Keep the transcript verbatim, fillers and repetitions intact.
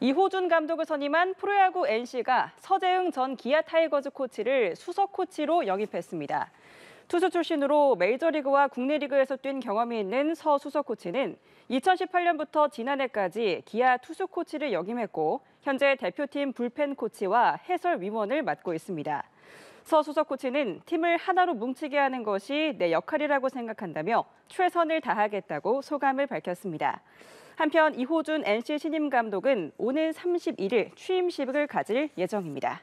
이호준 감독을 선임한 프로야구 엔씨가 서재응 전 기아 타이거즈 코치를 수석 코치로 영입했습니다. 투수 출신으로 메이저리그와 국내리그에서 뛴 경험이 있는 서 수석 코치는 이천십팔 년부터 지난해까지 기아 투수 코치를 역임했고 현재 대표팀 불펜 코치와 해설위원을 맡고 있습니다. 서 수석 코치는 팀을 하나로 뭉치게 하는 것이 내 역할이라고 생각한다며 최선을 다하겠다고 소감을 밝혔습니다. 한편 이호준 엔씨 신임 감독은 오는 삼십일일 취임식을 가질 예정입니다.